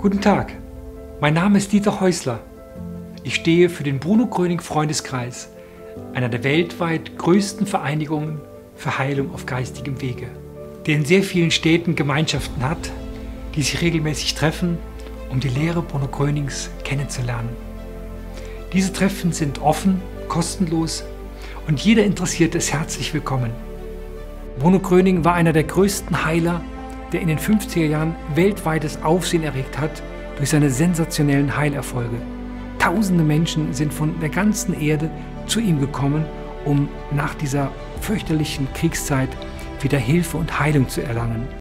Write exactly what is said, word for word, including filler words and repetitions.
Guten Tag, mein Name ist Dieter Häusler. Ich stehe für den Bruno Gröning Freundeskreis, einer der weltweit größten Vereinigungen für Heilung auf geistigem Wege, der in sehr vielen Städten Gemeinschaften hat, die sich regelmäßig treffen, um die Lehre Bruno Grönings kennenzulernen. Diese Treffen sind offen, kostenlos und jeder Interessierte ist herzlich willkommen. Bruno Gröning war einer der größten Heiler, der in den fünfziger Jahren weltweites Aufsehen erregt hat durch seine sensationellen Heilerfolge. Tausende Menschen sind von der ganzen Erde zu ihm gekommen, um nach dieser fürchterlichen Kriegszeit wieder Hilfe und Heilung zu erlangen.